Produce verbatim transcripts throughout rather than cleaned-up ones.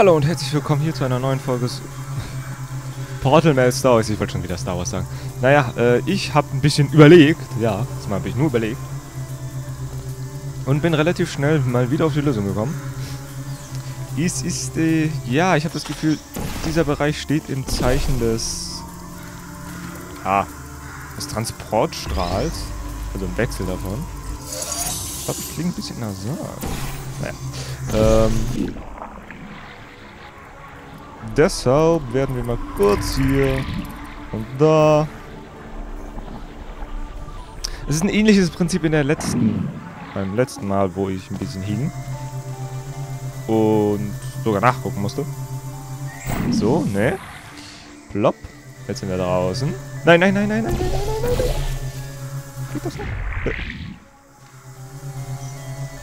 Hallo und herzlich willkommen hier zu einer neuen Folge Portal Star Wars. Ich wollte schon wieder Star Wars sagen. Naja, äh, ich habe ein bisschen überlegt. Ja, diesmal habe ich nur überlegt. Und bin relativ schnell mal wieder auf die Lösung gekommen. Es ist, äh, ja, ich habe das Gefühl, dieser Bereich steht im Zeichen des... Ah, des Transportstrahls. Also im Wechsel davon. Ich glaube, ich klinge ein bisschen nasal. Naja. Ähm... Deshalb werden wir mal kurz hier und da. Es ist ein ähnliches Prinzip in der letzten, beim letzten Mal, wo ich ein bisschen hing und sogar nachgucken musste. So, ne? Plopp. Jetzt sind wir draußen. Nein, nein, nein, nein, nein, nein, nein, nein, nein. Geht das nicht?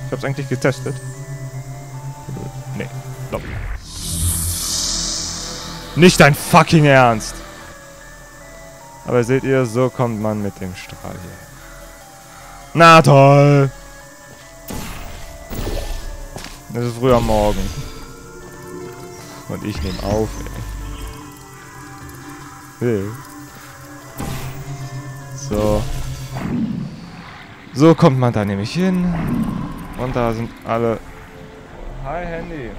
Ich hab's eigentlich getestet. Ne, plopp. Nicht dein fucking Ernst! Aber seht ihr, so kommt man mit dem Strahl hier. Na toll! Es ist früh am Morgen. Und ich nehme auf, ey. So. So kommt man da nämlich hin. Und da sind alle... Hi, Handy.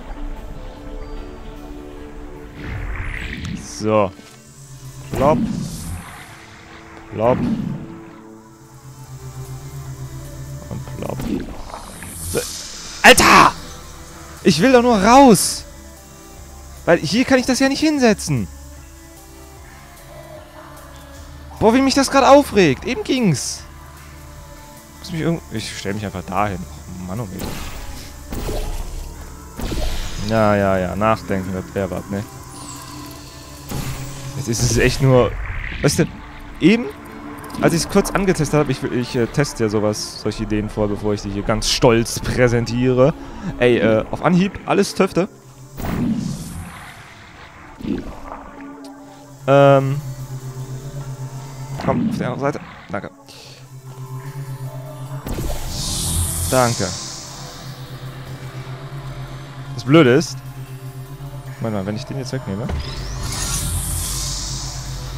So. Plopp. Plopp. Und plopp. So. Alter! Ich will doch nur raus! Weil hier kann ich das ja nicht hinsetzen. Boah, wie mich das gerade aufregt. Eben ging's. Muss mich irgend... Ich stelle mich einfach dahin. Oh, Manometer. Ja, ja, ja. Nachdenken wird wer was, ne? Jetzt ist es echt nur... Was ist denn? Eben, als ich es kurz angetestet habe, ich, ich äh, teste ja sowas, solche Ideen vor, bevor ich sie hier ganz stolz präsentiere. Ey, äh, auf Anhieb, alles Töfte. Ähm. Komm, auf die andere Seite. Danke. Danke. Das Blöde ist... Warte mal, wenn ich den jetzt wegnehme...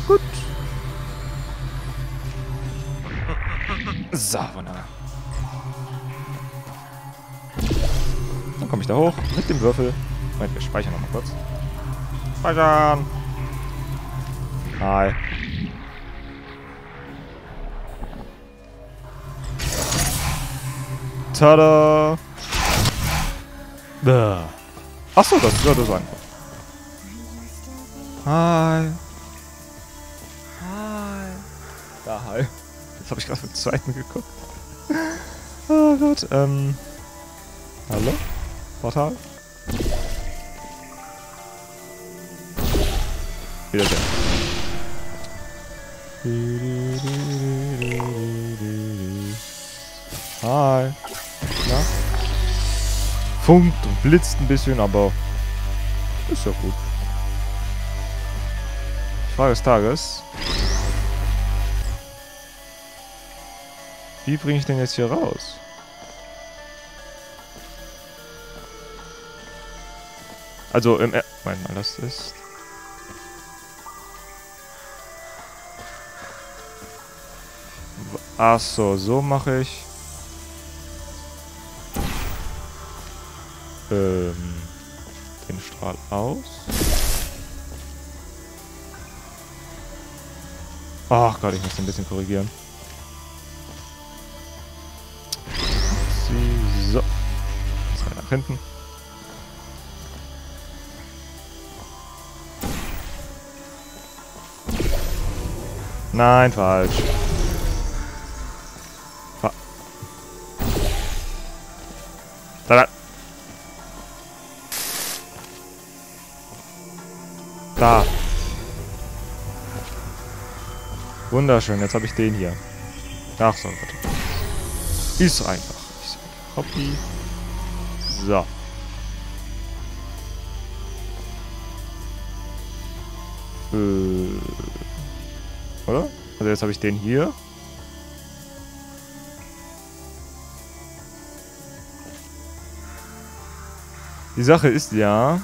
Gut. So, wunderbar. Dann komme ich da hoch mit dem Würfel. Moment, wir speichern nochmal kurz. Speichern! Hi. Tada! Achso, das ist ja das einfach. Hi. Da, hi. Jetzt habe ich gerade für den zweiten geguckt. Oh Gott, ähm... Hallo? Portal? Wiedersehen. Hi. Na? Funkt und blitzt ein bisschen, aber... Ist ja gut. Frage des Tages... Wie bringe ich denn jetzt hier raus? Also im... Er Moment mal, das ist... Achso, so mache ich... Ähm... Den Strahl aus... Ach Gott, ich muss ein bisschen korrigieren. So. Zwei nach hinten. Nein, falsch. Fa da, da. Da. Wunderschön, jetzt habe ich den hier. Ach so, Gott. Ist einfach. Hoppi. So. Äh. Oder? Also jetzt habe ich den hier. Die Sache ist ja,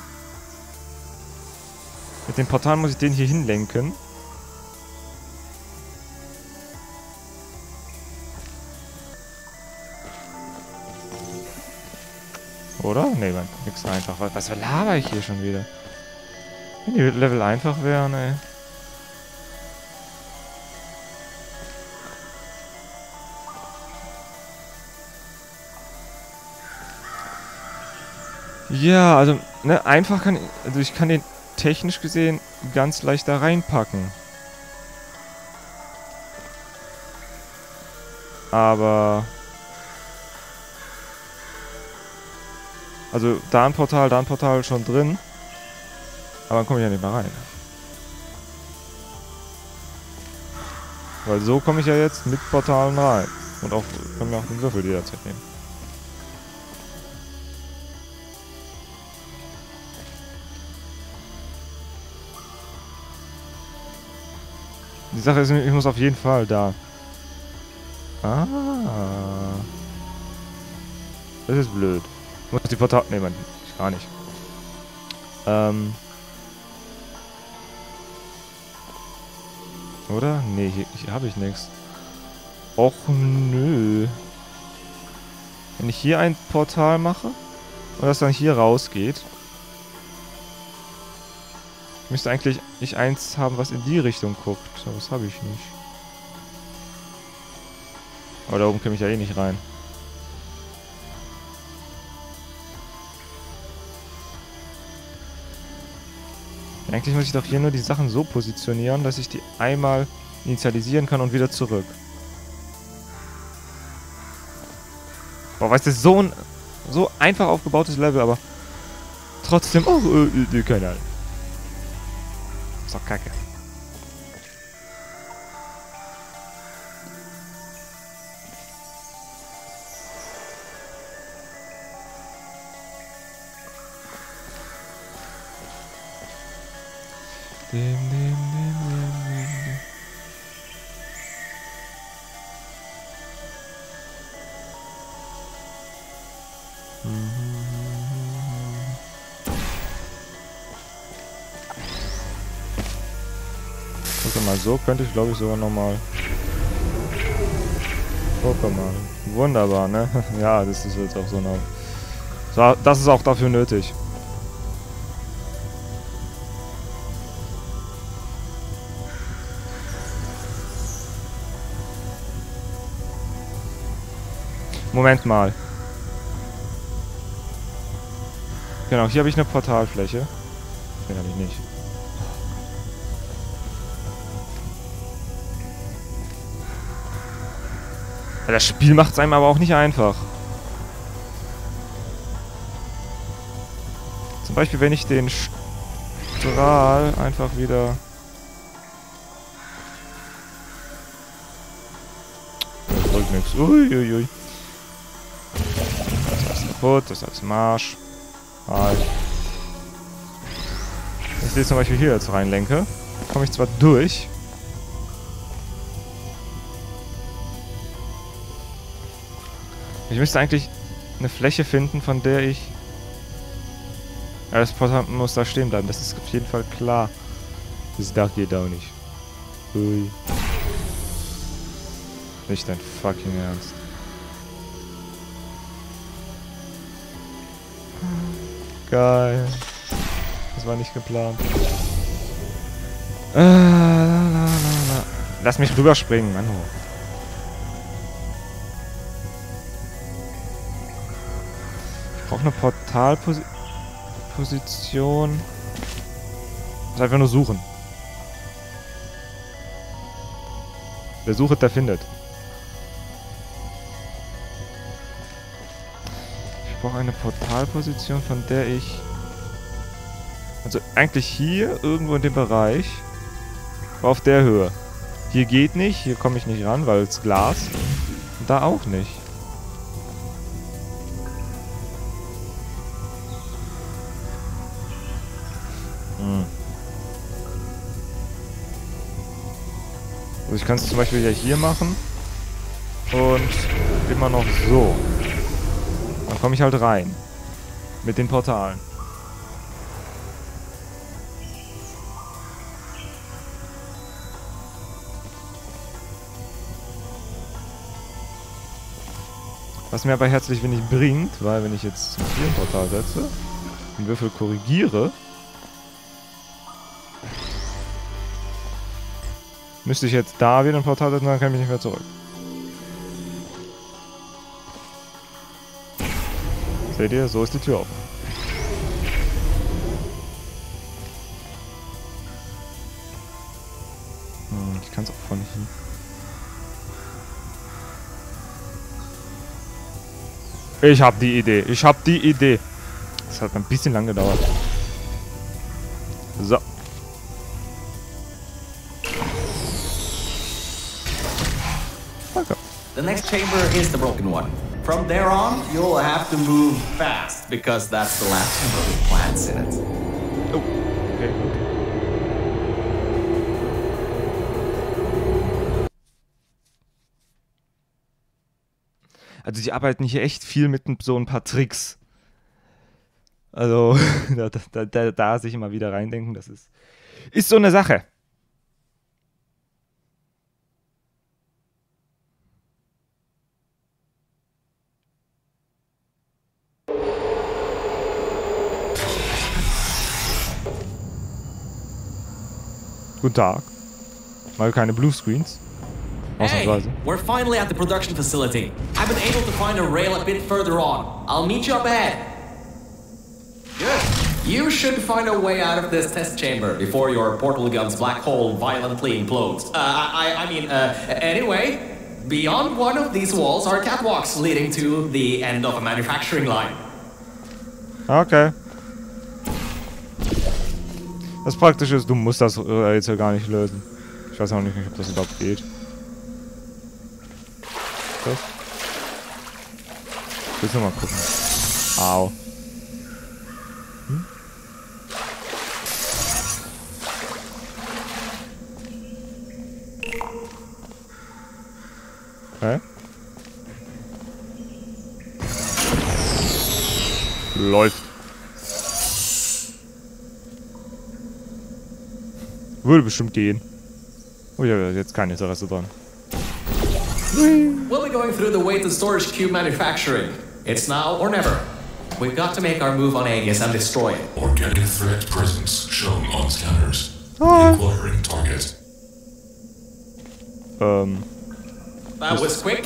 Mit dem Portal muss ich den hier hinlenken. Oder? Nee, nix einfach. Was verlaber ich hier schon wieder? Wenn die Level einfach wären, ey. Ja, also, ne, einfach kann ich, also ich kann den technisch gesehen ganz leicht da reinpacken. Aber... Also, da ein Portal, da ein Portal schon drin. Aber dann komme ich ja nicht mehr rein. Weil so komme ich ja jetzt mit Portalen rein. Und auch können wir auch den Würfel jederzeit nehmen. Die Sache ist, ich muss auf jeden Fall da. Ah. Das ist blöd. Ich muss die Portal... Nee, man, ich gar nicht. Ähm. Oder? Nee, hier, hier habe ich nichts. Och, nö. Wenn ich hier ein Portal mache und das dann hier rausgeht, müsste eigentlich ich eins haben, was in die Richtung guckt. Aber das habe ich nicht. Aber da oben komme ich ja eh nicht rein. Eigentlich muss ich doch hier nur die Sachen so positionieren, dass ich die einmal initialisieren kann und wieder zurück. Boah, weißt du, so ein so einfach aufgebautes Level, aber trotzdem... Oh, äh, äh, keine Ahnung. Ist doch kacke. Dem, dem, dem, dem, dem. Guck mal, so könnte ich glaube ich sogar nochmal Pokémon. Wunderbar, ne? Ja, das ist jetzt auch so eine... Das ist auch dafür nötig. Moment mal. Genau, hier habe ich eine Portalfläche. Den habe ich nicht. Das Spiel macht es einem aber auch nicht einfach. Zum Beispiel, wenn ich den Strahl einfach wieder... Das bringt nichts. Uiuiui. Kaputt, das ist als Marsch. Halt. Wenn ich den zum Beispiel hier jetzt reinlenke, komme ich zwar durch. Ich müsste eigentlich eine Fläche finden, von der ich... Ja, das Portal muss da stehen bleiben, das ist auf jeden Fall klar. Das Dach geht auch nicht. Ui. Nicht dein fucking Ernst. Geil. Das war nicht geplant. Äh, la, la, la, la. Lass mich rüberspringen, Mann. Ich brauche eine Portalposition. Ich muss einfach nur suchen. Wer sucht, der findet. Eine Portalposition, von der ich... Also eigentlich hier, irgendwo in dem Bereich, auf der Höhe. Hier geht nicht, hier komme ich nicht ran, weil es Glas. Und da auch nicht. Hm. Also ich kann es zum Beispiel ja hier machen. Und immer noch so. Dann komme ich halt rein. Mit den Portalen. Was mir aber herzlich wenig bringt, weil wenn ich jetzt zum vierten Portal setze, den Würfel korrigiere, müsste ich jetzt da wieder ein Portal setzen, dann kann ich nicht mehr zurück. Seht ihr, so ist die Tür offen. Hm, ich kann es auch von nicht hin. Ich hab die Idee, ich hab die Idee. Das hat ein bisschen lang gedauert. So. Danke. The next chamber is the broken one. From there on, you'll have to move fast because that's the last chamber with plants in it. Oh, okay, okay. Also die arbeiten hier echt viel mit so ein paar Tricks. Also da, da, da, da sich immer wieder reindenken, das ist, ist so eine Sache. Guten Tag. Mal keine Bluescreens. Hey, we're finally at the production facility. I've been able to find a rail a bit further on. I'll meet you up ahead. Good. You should find a way out of this test chamber before your portal gun's black hole violently implodes. Uh, I, I mean, uh, anyway, beyond one of these walls are catwalks leading to the end of a manufacturing line. Okay. Das Praktische ist, du musst das jetzt ja gar nicht lösen. Ich weiß auch nicht, ob das überhaupt geht. Ich will es nochmal gucken. Au. Hm? Okay. Läuft. Würde bestimmt gehen. Oh, ich habe jetzt kein Interesse dran. We'll be going through the way to storage cube manufacturing. It's now or never. We've got to make our move on Aegis and destroy it. Organic threat presence shown on scanners. Oh. Acquiring target. Um. That was quick.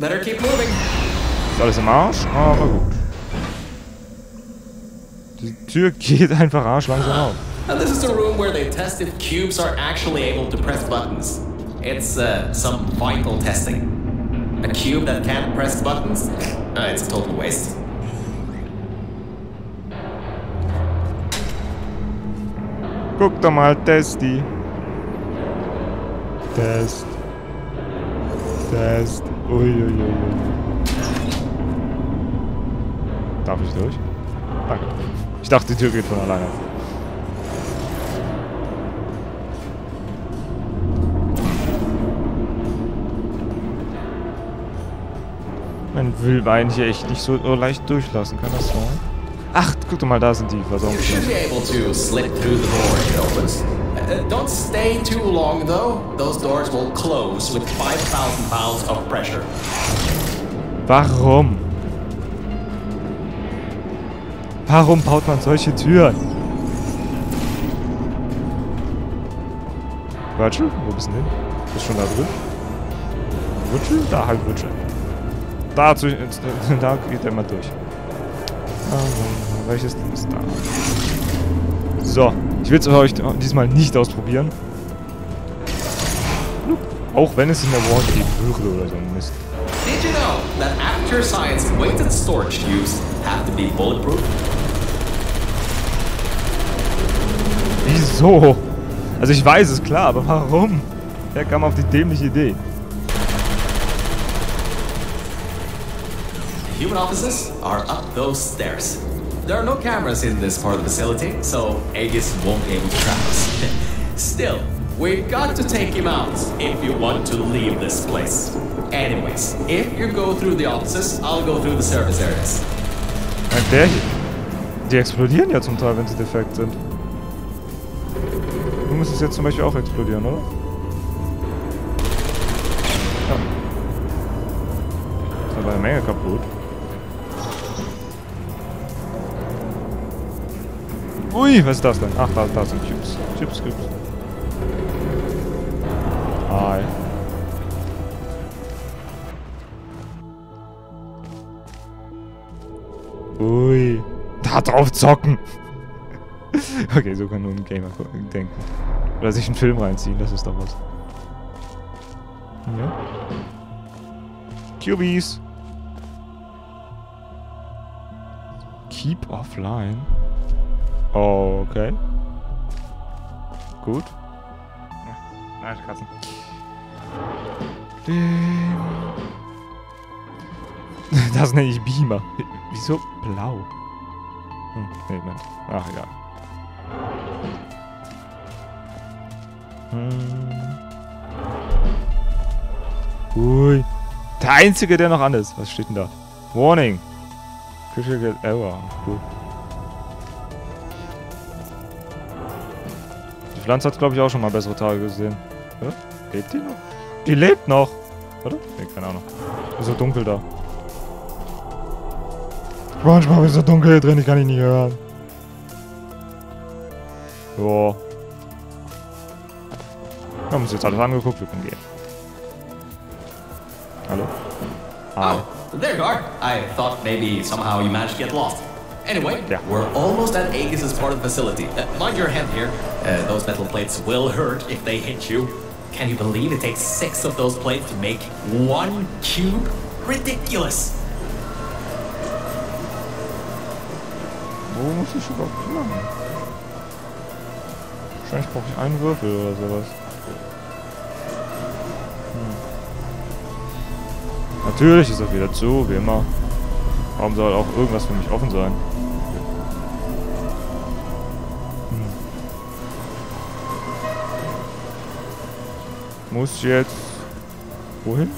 Better keep moving. Ist alles im Arsch? Aber gut. Die Tür geht einfach arschlangsam auf. And this is the room where they test if cubes are actually able to press buttons. It's uh, some vital testing. A cube that can't press buttons? Uh, it's a total waste. Guck doch mal, Testi. Test. Test. Uiuiui. Darf ich durch? Danke. Ich dachte, die Tür geht von alleine. Mein Wildbein hier echt nicht so leicht durchlassen, kann das sein? Ach, guck doch mal, da sind die Versorgung. You should be able to slip through the door if it opens. Uh, don't stay too long though. Those doors will close with five thousand pounds of pressure. Warum? Warum baut man solche Türen? Virgil, wo bist du denn? Bist schon da drin? Virgil? Da halt Virgil. Da, zu, da geht er mal durch. Also, welches Ding ist da? So, ich will es euch diesmal nicht ausprobieren. Auch wenn es in der Wand geben würde oder so ein Mist. Did you know that after science weighted storage cubes have to be bulletproof? Wieso? Also ich weiß es klar, aber warum? Wer kam auf die dämliche Idee? Human offices are up those stairs. There are no cameras in this part of the facility, so Aegis won't be able to trap us. Still, we've got to take him out if you want to leave this place. Anyways, if you go through the offices, I'll go through the service areas. Und der hier, die explodieren ja zum Teil, wenn sie defekt sind. Du müsstest jetzt zum Beispiel auch explodieren, oder? Ja. Da war eine Menge kaputt. Ui, was ist das denn? Ach, da, da sind Chips. Chips gibt's. Hi. Ui. Da drauf zocken! Okay, so kann nur ein Gamer denken. Oder sich einen Film reinziehen, das ist doch was. Ja. Cubies! Keep offline? Oh, okay. Gut. Nein, Katzen. Das nenne ich Beamer. Wieso blau? Hm, nee, nein. Ach, egal. Hm. Ui. Der einzige, der noch an ist. Was steht denn da? Warning. Critical Error. Gut. Die Pflanze hat, glaube ich, auch schon mal bessere Tage gesehen. Oder? Lebt die noch? Die lebt noch! Oder? Nee, keine Ahnung. Ist so dunkel da. Manchmal ist so dunkel hier drin, ich kann ihn nicht hören. Joa. Wir haben uns jetzt alles angeguckt, wir können gehen. Hallo? Hi. Oh, there you are. I thought maybe somehow you managed to get lost. Anyway, yeah. We're almost at Aegis' part of the facility. Uh, mind your head here. Uh, those metal plates will hurt if they hit you. Can you believe it takes six of those plates to make one cube? Ridiculous! Wo muss ich überhaupt planen? Wahrscheinlich brauche ich einen Würfel oder sowas. Hm. Natürlich ist er wieder zu, wie immer. Warum soll auch irgendwas für mich offen sein? Hm. Muss jetzt... Wohin?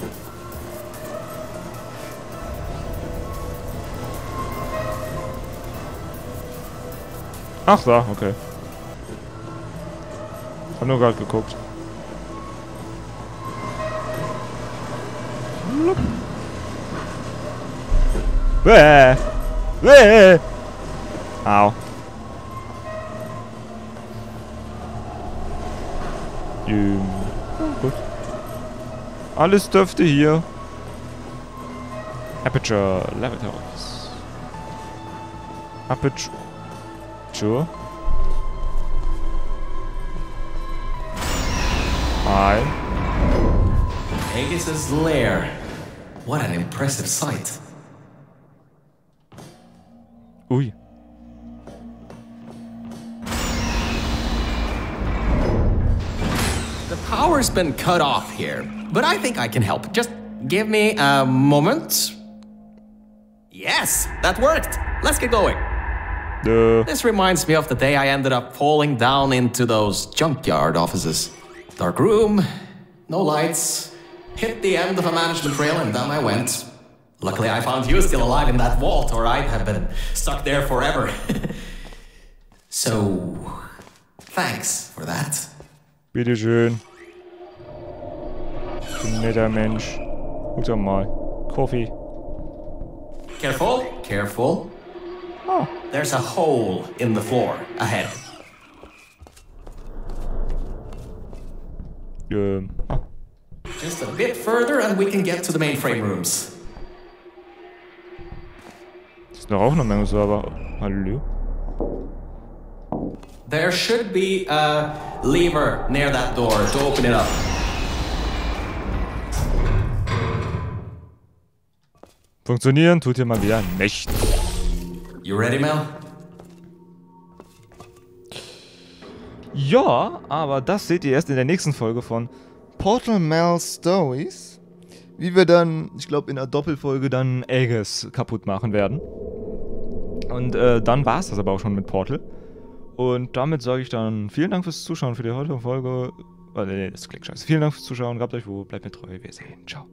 Ach da, okay. Hab nur gerade geguckt. Bäh! Bäh! Au. Ähm. Oh, gut. Alles dürfte hier. Aperture Laboratories. Aperture. Sure. Hi. Aegis' lair. What an impressive sight. Ui. The power's been cut off here, but I think I can help. Just give me a moment. Yes, that worked. Let's get going. Uh, this reminds me of the day I ended up falling down into those junkyard offices. Dark room, no lights, hit the end of a management rail and down I went. Luckily I found you still alive in that vault or I'd have been stuck there forever. So, thanks for that. Bitteschön. Ein netter Mensch. Guck doch mal. Coffee. Careful, careful. Oh. There's a hole in the floor ahead. Um, oh. Just a bit further and we can get to the mainframe rooms. Ist noch auch eine Menge Server. Hallo. There should be a lever near that door to open it up. Funktionieren tut hier mal wieder nichts. You ready, Mel? Ja, aber das seht ihr erst in der nächsten Folge von Portal Mel Stories. Wie wir dann, ich glaube, in einer Doppelfolge dann Aegis kaputt machen werden. Und äh, dann war es das aber auch schon mit Portal. Und damit sage ich dann vielen Dank fürs Zuschauen für die heutige Folge. Oh, nee, das klingt scheiße. Vielen Dank fürs Zuschauen. Gehabt euch wohl. Bleibt mir treu. Wir sehen. Ciao.